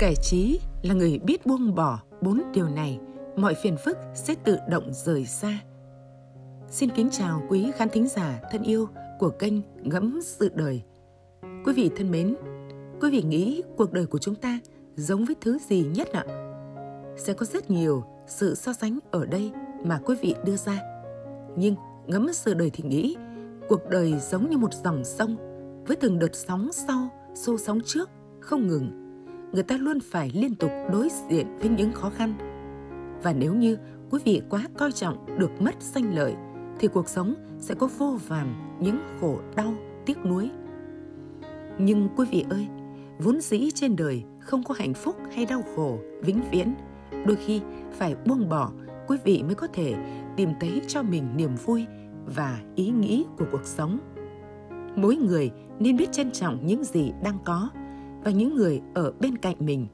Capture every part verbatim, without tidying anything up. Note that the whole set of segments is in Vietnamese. Kẻ trí là người biết buông bỏ bốn điều này, mọi phiền phức sẽ tự động rời xa. Xin kính chào quý khán thính giả thân yêu của kênh Ngẫm Sự Đời. Quý vị thân mến, quý vị nghĩ cuộc đời của chúng ta giống với thứ gì nhất ạ? Sẽ có rất nhiều sự so sánh ở đây mà quý vị đưa ra. Nhưng Ngẫm Sự Đời thì nghĩ cuộc đời giống như một dòng sông, với từng đợt sóng sau, xô sóng trước, không ngừng. Người ta luôn phải liên tục đối diện với những khó khăn. Và nếu như quý vị quá coi trọng được mất danh lợi, thì cuộc sống sẽ có vô vàn những khổ đau, tiếc nuối. Nhưng quý vị ơi, vốn dĩ trên đời không có hạnh phúc hay đau khổ vĩnh viễn. Đôi khi phải buông bỏ, quý vị mới có thể tìm thấy cho mình niềm vui và ý nghĩ của cuộc sống. Mỗi người nên biết trân trọng những gì đang có và những người ở bên cạnh mình.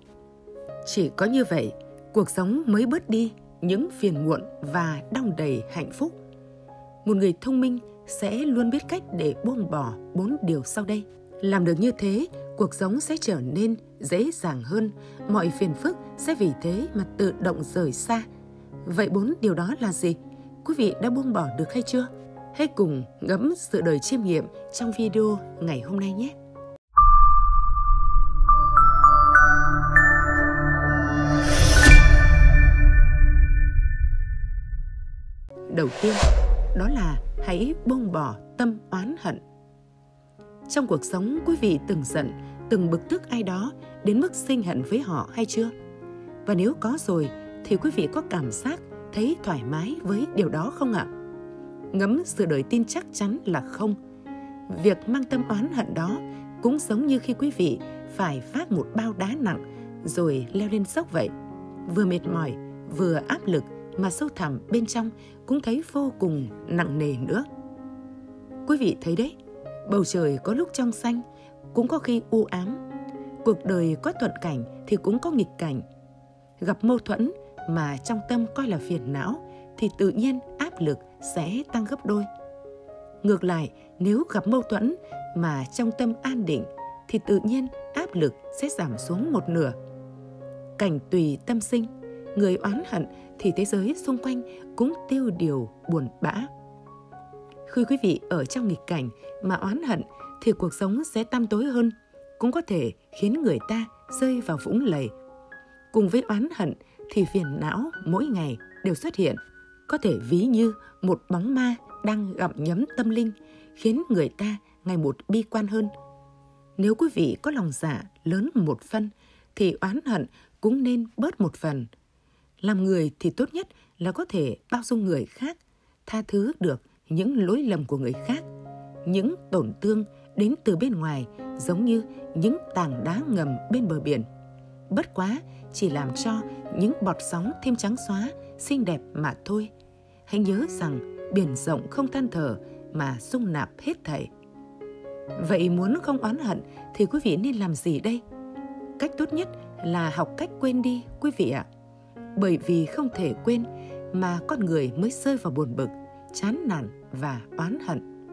Chỉ có như vậy, cuộc sống mới bớt đi những phiền muộn và đong đầy hạnh phúc. Một người thông minh sẽ luôn biết cách để buông bỏ bốn điều sau đây. Làm được như thế, cuộc sống sẽ trở nên dễ dàng hơn, mọi phiền phức sẽ vì thế mà tự động rời xa. Vậy bốn điều đó là gì? Quý vị đã buông bỏ được hay chưa? Hãy cùng Ngẫm Sự Đời chiêm nghiệm trong video ngày hôm nay nhé! Đầu tiên, đó là hãy buông bỏ tâm oán hận. Trong cuộc sống, quý vị từng giận, từng bực tức ai đó đến mức sinh hận với họ hay chưa? Và nếu có rồi, thì quý vị có cảm giác thấy thoải mái với điều đó không ạ? Ngẫm Sự Đời tin chắc chắn là không. Việc mang tâm oán hận đó cũng giống như khi quý vị phải vác một bao đá nặng rồi leo lên dốc vậy. Vừa mệt mỏi, vừa áp lực, mà sâu thẳm bên trong cũng thấy vô cùng nặng nề nữa. Quý vị thấy đấy, bầu trời có lúc trong xanh, cũng có khi u ám. Cuộc đời có thuận cảnh thì cũng có nghịch cảnh. Gặp mâu thuẫn mà trong tâm coi là phiền não thì tự nhiên áp lực sẽ tăng gấp đôi. Ngược lại, nếu gặp mâu thuẫn mà trong tâm an định thì tự nhiên áp lực sẽ giảm xuống một nửa. Cảnh tùy tâm sinh, người oán hận thì thế giới xung quanh cũng tiêu điều buồn bã. Khi quý vị ở trong nghịch cảnh mà oán hận thì cuộc sống sẽ tăm tối hơn, cũng có thể khiến người ta rơi vào vũng lầy. Cùng với oán hận thì phiền não mỗi ngày đều xuất hiện, có thể ví như một bóng ma đang gặm nhấm tâm linh, khiến người ta ngày một bi quan hơn. Nếu quý vị có lòng dạ lớn một phân thì oán hận cũng nên bớt một phần. Làm người thì tốt nhất là có thể bao dung người khác, tha thứ được những lỗi lầm của người khác. Những tổn thương đến từ bên ngoài giống như những tảng đá ngầm bên bờ biển. Bất quá chỉ làm cho những bọt sóng thêm trắng xóa, xinh đẹp mà thôi. Hãy nhớ rằng biển rộng không than thở mà dung nạp hết thảy. Vậy muốn không oán hận thì quý vị nên làm gì đây? Cách tốt nhất là học cách quên đi quý vị ạ. Bởi vì không thể quên mà con người mới rơi vào buồn bực, chán nản và oán hận.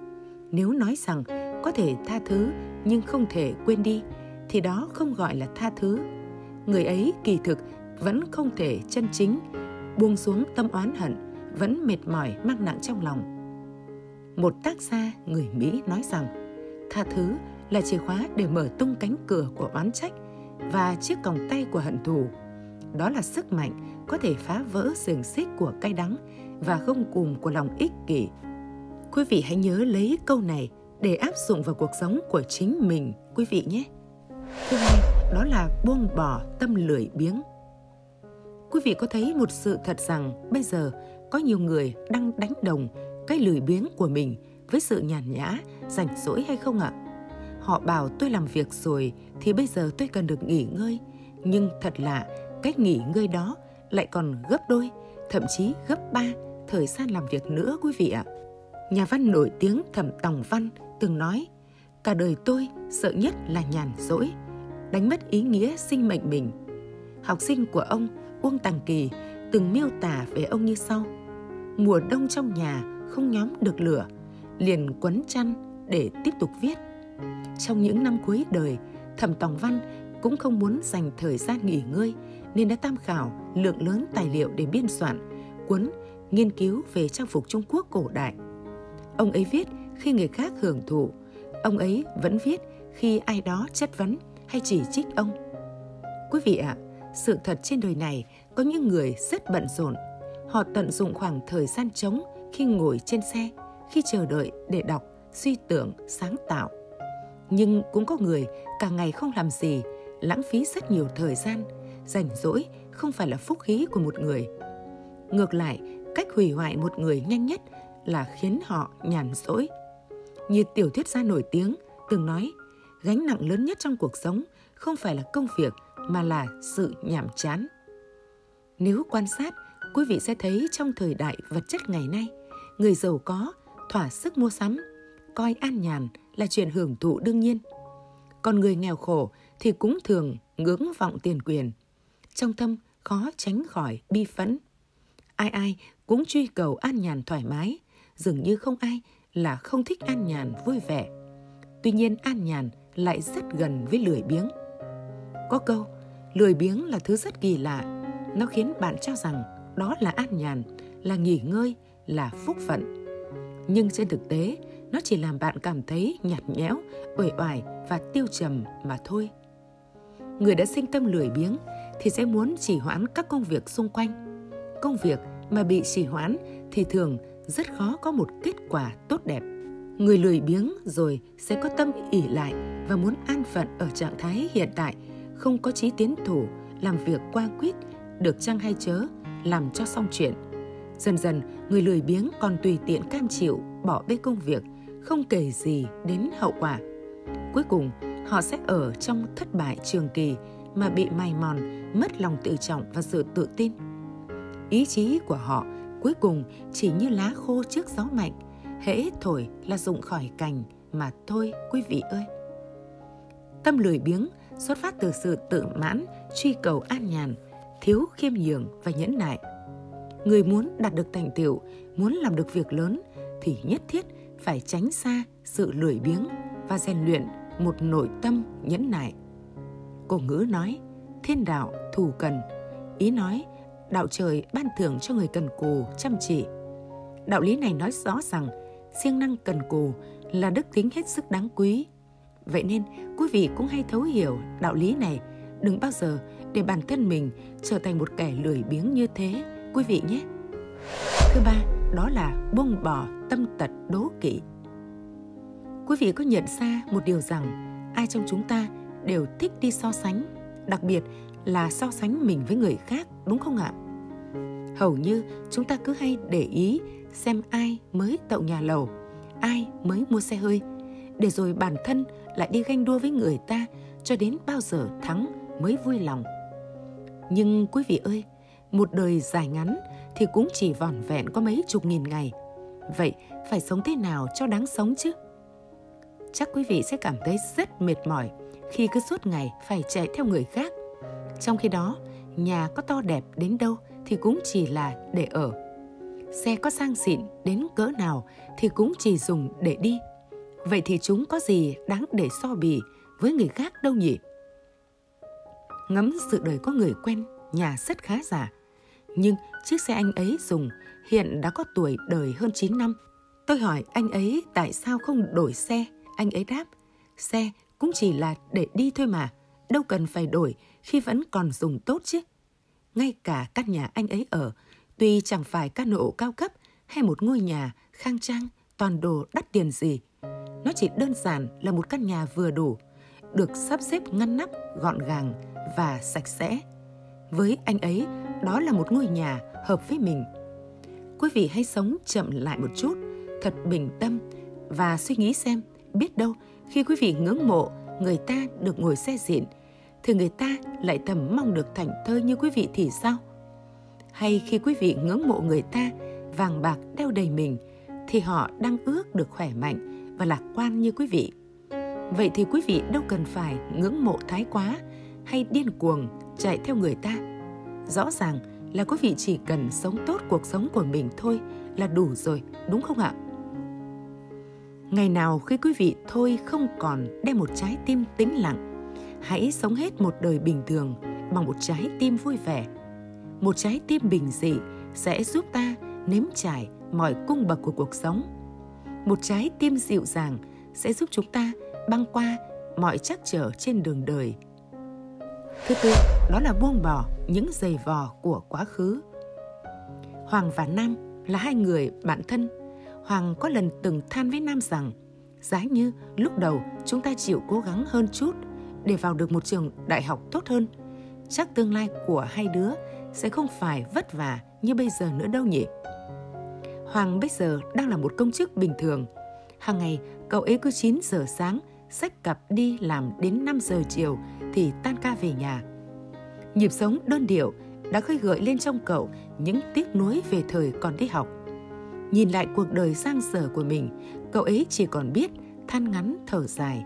Nếu nói rằng có thể tha thứ nhưng không thể quên đi thì đó không gọi là tha thứ. Người ấy kỳ thực vẫn không thể chân chính buông xuống tâm oán hận, vẫn mệt mỏi mang nặng trong lòng. Một tác gia người Mỹ nói rằng tha thứ là chìa khóa để mở tung cánh cửa của oán trách và chiếc còng tay của hận thù. Đó là sức mạnh có thể phá vỡ xiềng xích của cay đắng và gông cùm của lòng ích kỷ. Quý vị hãy nhớ lấy câu này để áp dụng vào cuộc sống của chính mình quý vị nhé. Thứ hai, đó là buông bỏ tâm lười biếng. Quý vị có thấy một sự thật rằng bây giờ có nhiều người đang đánh đồng cái lười biếng của mình với sự nhàn nhã, rảnh rỗi hay không ạ? Họ bảo tôi làm việc rồi thì bây giờ tôi cần được nghỉ ngơi. Nhưng thật lạ, cách nghỉ ngơi đó lại còn gấp đôi, thậm chí gấp ba thời gian làm việc nữa quý vị ạ. Nhà văn nổi tiếng Thẩm Tòng Văn từng nói, cả đời tôi sợ nhất là nhàn rỗi, đánh mất ý nghĩa sinh mệnh mình. Học sinh của ông, Uông Tàng Kỳ, từng miêu tả về ông như sau. Mùa đông trong nhà không nhóm được lửa, liền quấn chăn để tiếp tục viết. Trong những năm cuối đời, Thẩm Tòng Văn cũng không muốn dành thời gian nghỉ ngơi nên đã tham khảo lượng lớn tài liệu để biên soạn cuốn nghiên cứu về trang phục Trung Quốc cổ đại. Ông ấy viết khi người khác hưởng thụ, ông ấy vẫn viết khi ai đó chất vấn hay chỉ trích ông. Quý vị ạ, à, sự thật trên đời này có những người rất bận rộn. Họ tận dụng khoảng thời gian trống khi ngồi trên xe, khi chờ đợi để đọc, suy tưởng, sáng tạo. Nhưng cũng có người cả ngày không làm gì, lãng phí rất nhiều thời gian. Rảnh rỗi không phải là phúc khí của một người. Ngược lại, cách hủy hoại một người nhanh nhất là khiến họ nhàn rỗi. Như tiểu thuyết gia nổi tiếng từng nói, gánh nặng lớn nhất trong cuộc sống không phải là công việc mà là sự nhàm chán. Nếu quan sát, quý vị sẽ thấy trong thời đại vật chất ngày nay, người giàu có thỏa sức mua sắm, coi an nhàn là chuyện hưởng thụ đương nhiên. Còn người nghèo khổ thì cũng thường ngưỡng vọng tiền quyền. Trong tâm khó tránh khỏi bi phẫn. Ai ai cũng truy cầu an nhàn thoải mái, dường như không ai là không thích an nhàn vui vẻ. Tuy nhiên an nhàn lại rất gần với lười biếng. Có câu, lười biếng là thứ rất kỳ lạ. Nó khiến bạn cho rằng đó là an nhàn, là nghỉ ngơi, là phúc phận. Nhưng trên thực tế, nó chỉ làm bạn cảm thấy nhạt nhẽo, uể oải và tiêu trầm mà thôi. Người đã sinh tâm lười biếng thì sẽ muốn trì hoãn các công việc xung quanh. Công việc mà bị trì hoãn thì thường rất khó có một kết quả tốt đẹp. Người lười biếng rồi sẽ có tâm ỷ lại và muốn an phận ở trạng thái hiện tại, không có chí tiến thủ, làm việc qua quýt, được chăng hay chớ, làm cho xong chuyện. Dần dần, người lười biếng còn tùy tiện cam chịu, bỏ bê công việc, không kể gì đến hậu quả. Cuối cùng, họ sẽ ở trong thất bại trường kỳ mà bị mài mòn, mất lòng tự trọng và sự tự tin. Ý chí của họ cuối cùng chỉ như lá khô trước gió mạnh, hễ thổi là rụng khỏi cành mà thôi quý vị ơi. Tâm lười biếng xuất phát từ sự tự mãn, truy cầu an nhàn, thiếu khiêm nhường và nhẫn nại. Người muốn đạt được thành tựu, muốn làm được việc lớn thì nhất thiết phải tránh xa sự lười biếng và rèn luyện một nội tâm nhẫn nại. Cổ ngữ nói, thiên đạo thù cần, ý nói đạo trời ban thưởng cho người cần cù, chăm chỉ. Đạo lý này nói rõ rằng siêng năng cần cù là đức tính hết sức đáng quý. Vậy nên, quý vị cũng hay thấu hiểu đạo lý này. Đừng bao giờ để bản thân mình trở thành một kẻ lười biếng như thế, quý vị nhé. Thứ ba, đó là buông bỏ tâm tật đố kỵ. Quý vị có nhận ra một điều rằng ai trong chúng ta đều thích đi so sánh, đặc biệt là so sánh mình với người khác, đúng không ạ? Hầu như chúng ta cứ hay để ý xem ai mới tậu nhà lầu, ai mới mua xe hơi, để rồi bản thân lại đi ganh đua với người ta cho đến bao giờ thắng mới vui lòng. Nhưng quý vị ơi, một đời dài ngắn thì cũng chỉ vỏn vẹn có mấy chục nghìn ngày. Vậy phải sống thế nào cho đáng sống chứ? Chắc quý vị sẽ cảm thấy rất mệt mỏi khi cứ suốt ngày phải chạy theo người khác. Trong khi đó, nhà có to đẹp đến đâu thì cũng chỉ là để ở. Xe có sang xịn đến cỡ nào thì cũng chỉ dùng để đi. Vậy thì chúng có gì đáng để so bì với người khác đâu nhỉ? Ngẫm Sự Đời có người quen, nhà rất khá giả. Nhưng chiếc xe anh ấy dùng hiện đã có tuổi đời hơn chín năm. Tôi hỏi anh ấy tại sao không đổi xe. Anh ấy đáp, xe cũng chỉ là để đi thôi mà, đâu cần phải đổi khi vẫn còn dùng tốt chứ. Ngay cả căn nhà anh ấy ở, tuy chẳng phải căn hộ cao cấp hay một ngôi nhà khang trang toàn đồ đắt tiền gì, nó chỉ đơn giản là một căn nhà vừa đủ, được sắp xếp ngăn nắp, gọn gàng và sạch sẽ. Với anh ấy, đó là một ngôi nhà hợp với mình. Quý vị hãy sống chậm lại một chút, thật bình tâm và suy nghĩ xem, biết đâu khi quý vị ngưỡng mộ người ta được ngồi xe xịn thì người ta lại thầm mong được thảnh thơi như quý vị thì sao? Hay khi quý vị ngưỡng mộ người ta vàng bạc đeo đầy mình thì họ đang ước được khỏe mạnh và lạc quan như quý vị. Vậy thì quý vị đâu cần phải ngưỡng mộ thái quá hay điên cuồng chạy theo người ta. Rõ ràng là quý vị chỉ cần sống tốt cuộc sống của mình thôi là đủ rồi, đúng không ạ? Ngày nào khi quý vị thôi không còn đem một trái tim tĩnh lặng, hãy sống hết một đời bình thường bằng một trái tim vui vẻ. Một trái tim bình dị sẽ giúp ta nếm trải mọi cung bậc của cuộc sống. Một trái tim dịu dàng sẽ giúp chúng ta băng qua mọi trắc trở trên đường đời. Thứ tư, đó là buông bỏ những giày vò của quá khứ. Hoàng và Nam là hai người bạn thân. Hoàng có lần từng than với Nam rằng, giá như lúc đầu chúng ta chịu cố gắng hơn chút để vào được một trường đại học tốt hơn, chắc tương lai của hai đứa sẽ không phải vất vả như bây giờ nữa đâu nhỉ. Hoàng bây giờ đang là một công chức bình thường. Hàng ngày, cậu ấy cứ chín giờ sáng, xách cặp đi làm đến năm giờ chiều thì tan ca về nhà. Nhịp sống đơn điệu đã khơi gợi lên trong cậu những tiếc nuối về thời còn đi học. Nhìn lại cuộc đời sang sở của mình, cậu ấy chỉ còn biết than ngắn thở dài.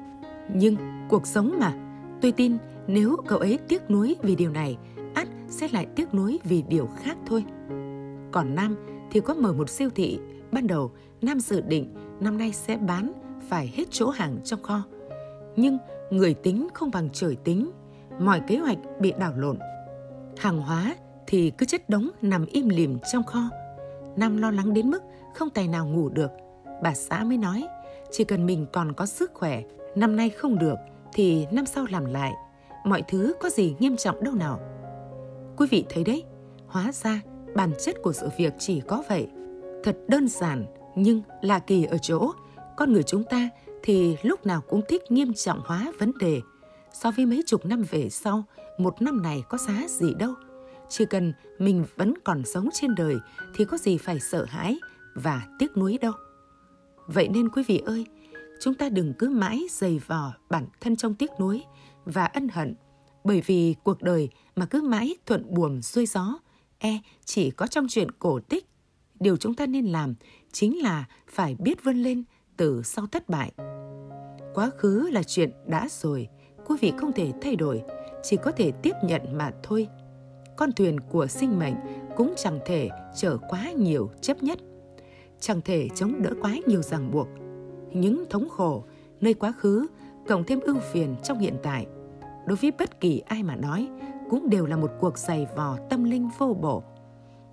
Nhưng cuộc sống mà, tôi tin nếu cậu ấy tiếc nuối vì điều này, ắt sẽ lại tiếc nuối vì điều khác thôi. Còn Nam thì có mở một siêu thị. Ban đầu, Nam dự định năm nay sẽ bán phải hết chỗ hàng trong kho. Nhưng người tính không bằng trời tính, mọi kế hoạch bị đảo lộn. Hàng hóa thì cứ chất đống nằm im lìm trong kho. Nam lo lắng đến mức không tài nào ngủ được. Bà xã mới nói, chỉ cần mình còn có sức khỏe, năm nay không được thì năm sau làm lại. Mọi thứ có gì nghiêm trọng đâu nào. Quý vị thấy đấy, hóa ra bản chất của sự việc chỉ có vậy. Thật đơn giản, nhưng lạ kỳ ở chỗ, con người chúng ta thì lúc nào cũng thích nghiêm trọng hóa vấn đề. So với mấy chục năm về sau, một năm này có giá gì đâu. Chỉ cần mình vẫn còn sống trên đời thì có gì phải sợ hãi và tiếc nuối đâu. Vậy nên quý vị ơi, chúng ta đừng cứ mãi giày vò bản thân trong tiếc nuối và ân hận. Bởi vì cuộc đời mà cứ mãi thuận buồm xuôi gió, e chỉ có trong chuyện cổ tích. Điều chúng ta nên làm chính là phải biết vươn lên từ sau thất bại. Quá khứ là chuyện đã rồi, quý vị không thể thay đổi, chỉ có thể tiếp nhận mà thôi. Con thuyền của sinh mệnh cũng chẳng thể chở quá nhiều chấp nhất, chẳng thể chống đỡ quá nhiều ràng buộc. Những thống khổ nơi quá khứ cộng thêm ưu phiền trong hiện tại, đối với bất kỳ ai mà nói cũng đều là một cuộc giày vò tâm linh vô bổ.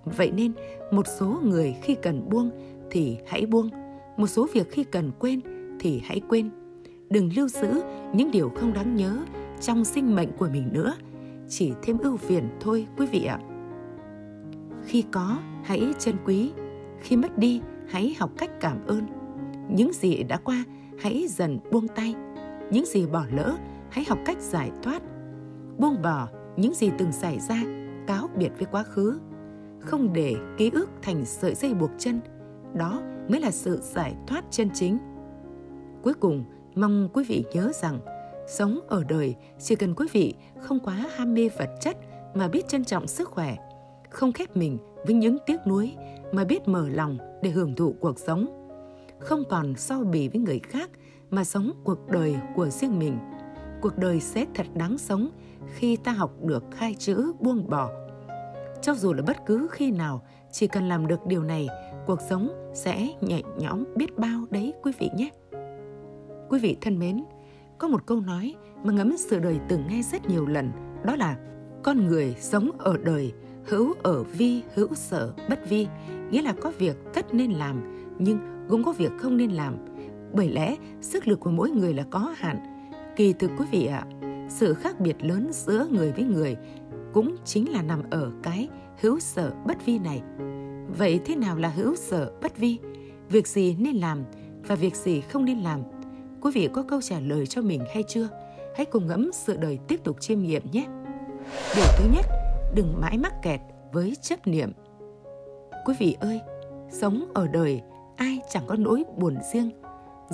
Vậy nên một số người khi cần buông thì hãy buông, một số việc khi cần quên thì hãy quên. Đừng lưu giữ những điều không đáng nhớ trong sinh mệnh của mình nữa, chỉ thêm ưu phiền thôi quý vị ạ. Khi có hãy trân quý, khi mất đi hãy học cách cảm ơn. Những gì đã qua hãy dần buông tay, những gì bỏ lỡ hãy học cách giải thoát. Buông bỏ những gì từng xảy ra, cáo biệt với quá khứ, không để ký ức thành sợi dây buộc chân. Đó mới là sự giải thoát chân chính. Cuối cùng, mong quý vị nhớ rằng, sống ở đời chỉ cần quý vị không quá ham mê vật chất mà biết trân trọng sức khỏe, không khép mình với những tiếc nuối mà biết mở lòng để hưởng thụ cuộc sống, không còn so bì với người khác mà sống cuộc đời của riêng mình. Cuộc đời sẽ thật đáng sống khi ta học được hai chữ buông bỏ. Cho dù là bất cứ khi nào, chỉ cần làm được điều này, cuộc sống sẽ nhẹ nhõm biết bao đấy quý vị nhé. Quý vị thân mến, có một câu nói mà Ngẫm Sự Đời từng nghe rất nhiều lần, đó là con người sống ở đời, hữu ở vi, hữu sở, bất vi. Nghĩa là có việc tất nên làm, nhưng cũng có việc không nên làm. Bởi lẽ, sức lực của mỗi người là có hạn. Kỳ thực quý vị ạ, sự khác biệt lớn giữa người với người cũng chính là nằm ở cái hữu sở bất vi này. Vậy thế nào là hữu sở bất vi? Việc gì nên làm và việc gì không nên làm? Quý vị có câu trả lời cho mình hay chưa? Hãy cùng Ngẫm Sự Đời tiếp tục chiêm nghiệm nhé! Điều thứ nhất, đừng mãi mắc kẹt với chấp niệm. Quý vị ơi, sống ở đời, ai chẳng có nỗi buồn riêng.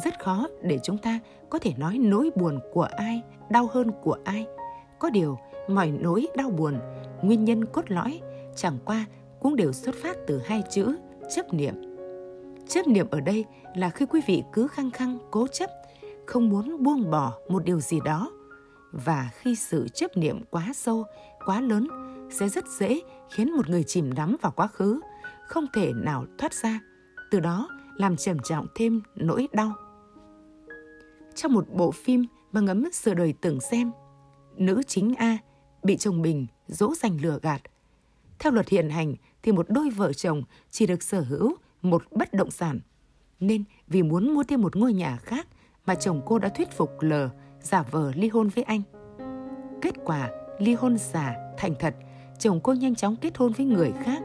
Rất khó để chúng ta có thể nói nỗi buồn của ai, đau hơn của ai. Có điều, mọi nỗi đau buồn, nguyên nhân cốt lõi, chẳng qua cũng đều xuất phát từ hai chữ chấp niệm. Chấp niệm ở đây là khi quý vị cứ khăng khăng cố chấp, không muốn buông bỏ một điều gì đó. Và khi sự chấp niệm quá sâu, quá lớn, sẽ rất dễ khiến một người chìm đắm vào quá khứ, không thể nào thoát ra, từ đó làm trầm trọng thêm nỗi đau. Trong một bộ phim mà Ngẫm Sự Đời từng xem, nữ chính A bị chồng mình dỗ dành lừa gạt. Theo luật hiện hành thì một đôi vợ chồng chỉ được sở hữu một bất động sản. Nên vì muốn mua thêm một ngôi nhà khác mà chồng cô đã thuyết phục L giả vờ ly hôn với anh. Kết quả ly hôn giả thành thật, chồng cô nhanh chóng kết hôn với người khác.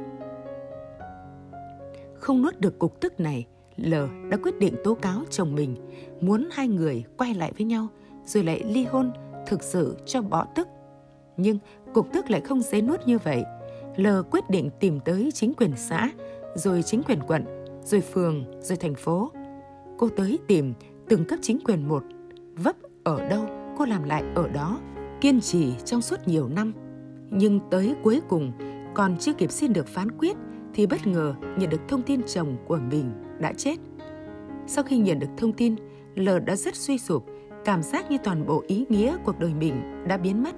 Không nuốt được cục tức này, L đã quyết định tố cáo chồng mình, muốn hai người quay lại với nhau rồi lại ly hôn thực sự cho bỏ tức. Nhưng cục tức lại không dễ nuốt như vậy. L quyết định tìm tới chính quyền xã, rồi chính quyền quận, rồi phường, rồi thành phố. Cô tới tìm từng cấp chính quyền một, vấp ở đâu cô làm lại ở đó, kiên trì trong suốt nhiều năm. Nhưng tới cuối cùng còn chưa kịp xin được phán quyết thì bất ngờ nhận được thông tin chồng của mình đã chết. Sau khi nhận được thông tin, L đã rất suy sụp, cảm giác như toàn bộ ý nghĩa cuộc đời mình đã biến mất.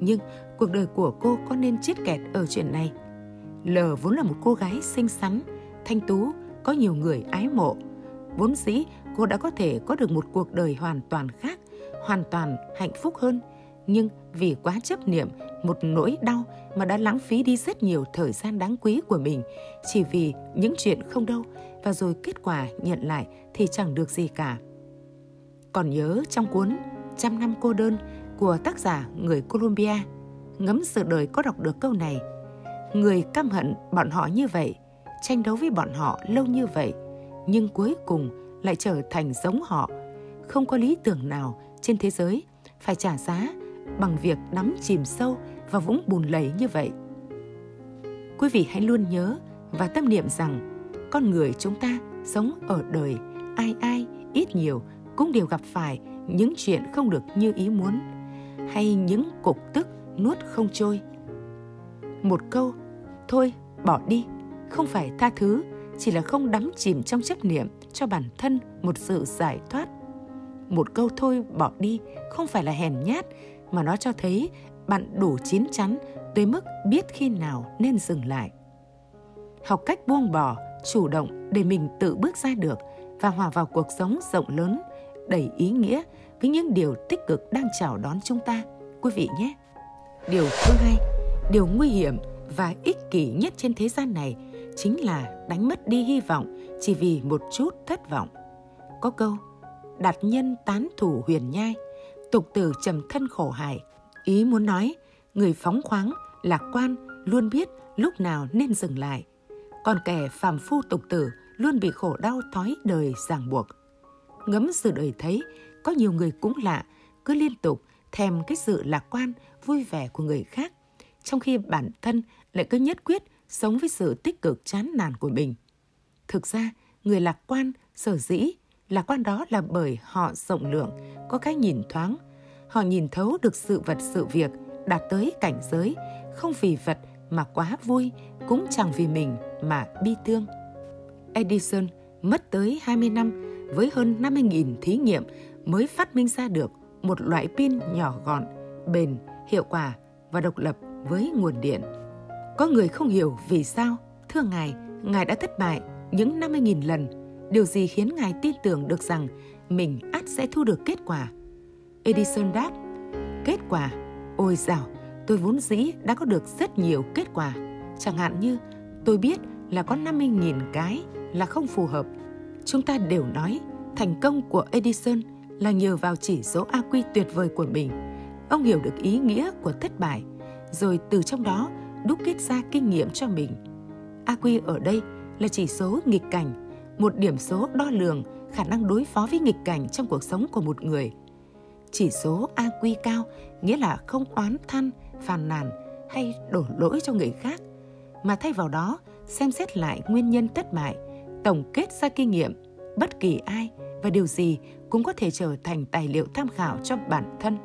Nhưng cuộc đời của cô có nên chết kẹt ở chuyện này? L vốn là một cô gái xinh xắn, thanh tú, có nhiều người ái mộ. Vốn dĩ cô đã có thể có được một cuộc đời hoàn toàn khác, hoàn toàn hạnh phúc hơn. Nhưng vì quá chấp niệm một nỗi đau mà đã lãng phí đi rất nhiều thời gian đáng quý của mình chỉ vì những chuyện không đâu, và rồi kết quả nhận lại thì chẳng được gì cả. Còn nhớ trong cuốn Trăm năm cô đơn của tác giả người Colombia, Ngẫm Sự Đời có đọc được câu này: người căm hận bọn họ như vậy, tranh đấu với bọn họ lâu như vậy, nhưng cuối cùng lại trở thành giống họ. Không có lý tưởng nào trên thế giới phải trả giá bằng việc đắm chìm sâu vào vũng bùn lầy như vậy. Quý vị hãy luôn nhớ và tâm niệm rằng con người chúng ta sống ở đời, ai ai ít nhiều cũng đều gặp phải những chuyện không được như ý muốn, hay những cục tức nuốt không trôi. Một câu thôi bỏ đi không phải tha thứ, chỉ là không đắm chìm trong chấp niệm cho bản thân một sự giải thoát. Một câu thôi bỏ đi không phải là hèn nhát, mà nó cho thấy bạn đủ chín chắn tới mức biết khi nào nên dừng lại. Học cách buông bỏ, chủ động để mình tự bước ra được và hòa vào cuộc sống rộng lớn, đầy ý nghĩa với những điều tích cực đang chào đón chúng ta, quý vị nhé. Điều thứ hai, điều nguy hiểm và ích kỷ nhất trên thế gian này chính là đánh mất đi hy vọng chỉ vì một chút thất vọng. Có câu đạt nhân tán thủ huyền nhai, tục từ trầm thân khổ hải, ý muốn nói người phóng khoáng, lạc quan luôn biết lúc nào nên dừng lại, còn kẻ phàm phu tục tử luôn bị khổ đau thói đời ràng buộc. Ngẫm Sự Đời thấy có nhiều người cũng lạ, cứ liên tục thèm cái sự lạc quan, vui vẻ của người khác, trong khi bản thân lại cứ nhất quyết sống với sự tích cực chán nản của mình. Thực ra, người lạc quan sở dĩ lạc quan đó là bởi họ rộng lượng, có cái nhìn thoáng. Họ nhìn thấu được sự vật sự việc, đạt tới cảnh giới, không vì vật mà quá vui, cũng chẳng vì mình mà bi thương. Edison mất tới hai mươi năm với hơn năm mươi nghìn thí nghiệm mới phát minh ra được một loại pin nhỏ gọn, bền, hiệu quả và độc lập với nguồn điện. Có người không hiểu vì sao, thưa ngài, ngài đã thất bại những năm mươi nghìn lần. Điều gì khiến ngài tin tưởng được rằng mình ắt sẽ thu được kết quả? Edison đáp, kết quả? Ôi dào, tôi vốn dĩ đã có được rất nhiều kết quả. Chẳng hạn như tôi biết là có năm mươi nghìn cái là không phù hợp. Chúng ta đều nói thành công của Edison là nhờ vào chỉ số a quy tuyệt vời của mình. Ông hiểu được ý nghĩa của thất bại, rồi từ trong đó đúc kết ra kinh nghiệm cho mình. a quy ở đây là chỉ số nghịch cảnh, một điểm số đo lường khả năng đối phó với nghịch cảnh trong cuộc sống của một người. Chỉ số a quy cao nghĩa là không oán than, phàn nàn hay đổ lỗi cho người khác, mà thay vào đó xem xét lại nguyên nhân thất bại, tổng kết ra kinh nghiệm. Bất kỳ ai và điều gì cũng có thể trở thành tài liệu tham khảo cho bản thân.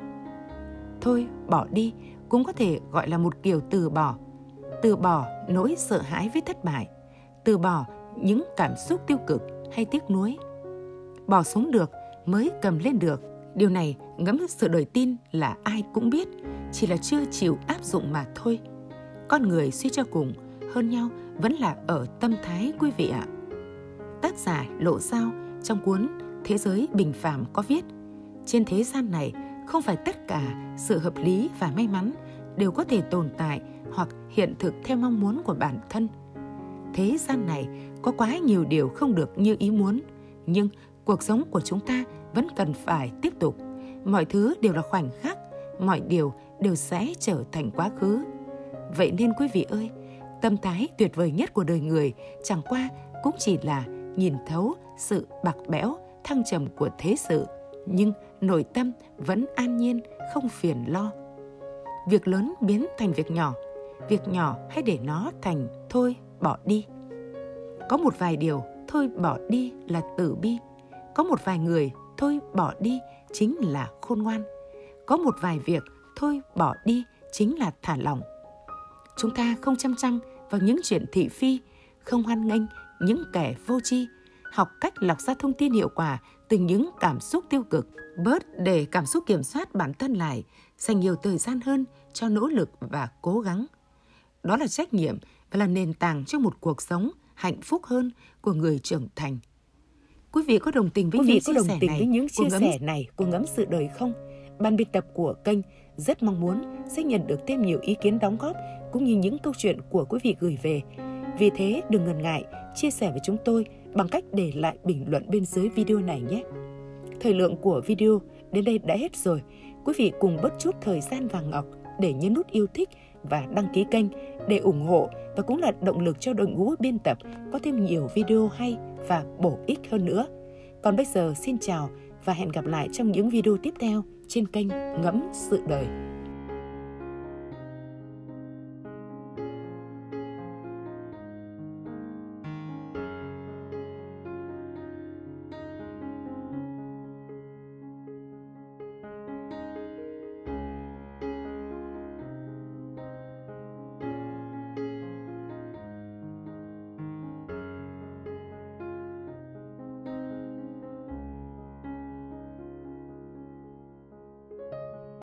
Thôi bỏ đi cũng có thể gọi là một kiểu từ bỏ. Từ bỏ nỗi sợ hãi với thất bại, từ bỏ những cảm xúc tiêu cực hay tiếc nuối. Bỏ xuống được mới cầm lên được. Điều này Ngẫm Sự Đời tin là ai cũng biết, chỉ là chưa chịu áp dụng mà thôi. Con người suy cho cùng hơn nhau vẫn là ở tâm thái, quý vị ạ. Tác giả Lộ Sao trong cuốn Thế giới bình phạm có viết: trên thế gian này Không phải tất cả sự hợp lý và may mắn đều có thể tồn tại hoặc hiện thực theo mong muốn của bản thân. Thế gian này có quá nhiều điều không được như ý muốn, nhưng cuộc sống của chúng ta vẫn cần phải tiếp tục. Mọi thứ đều là khoảnh khắc, mọi điều đều sẽ trở thành quá khứ. Vậy nên quý vị ơi, tâm thái tuyệt vời nhất của đời người chẳng qua cũng chỉ là nhìn thấu sự bạc bẽo, thăng trầm của thế sự, nhưng nội tâm vẫn an nhiên, không phiền lo. Việc lớn biến thành việc nhỏ, việc nhỏ hãy để nó thành thôi bỏ đi. Có một vài điều thôi bỏ đi là tử bi, có một vài người thôi bỏ đi chính là khôn ngoan, có một vài việc thôi bỏ đi chính là thả lỏng. Chúng ta không chăm chăm vào những chuyện thị phi, không hoan nghênh những kẻ vô tri, học cách lọc ra thông tin hiệu quả từ những cảm xúc tiêu cực, bớt để cảm xúc kiểm soát bản thân lại, dành nhiều thời gian hơn cho nỗ lực và cố gắng. Đó là trách nhiệm và là nền tảng cho một cuộc sống hạnh phúc hơn của người trưởng thành. Quý vị có đồng tình với những chia sẻ này, với những chia của, ngẫm... sẻ này của Ngẫm Sự Đời không? Ban biên tập của kênh rất mong muốn sẽ nhận được thêm nhiều ý kiến đóng góp cũng như những câu chuyện của quý vị gửi về. Vì thế đừng ngần ngại chia sẻ với chúng tôi bằng cách để lại bình luận bên dưới video này nhé. Thời lượng của video đến đây đã hết rồi. Quý vị cùng bớt chút thời gian vàng ngọc để nhấn nút yêu thích và đăng ký kênh để ủng hộ và cũng là động lực cho đội ngũ biên tập có thêm nhiều video hay và bổ ích hơn nữa. Còn bây giờ xin chào và hẹn gặp lại trong những video tiếp theo trên kênh Ngẫm Sự Đời.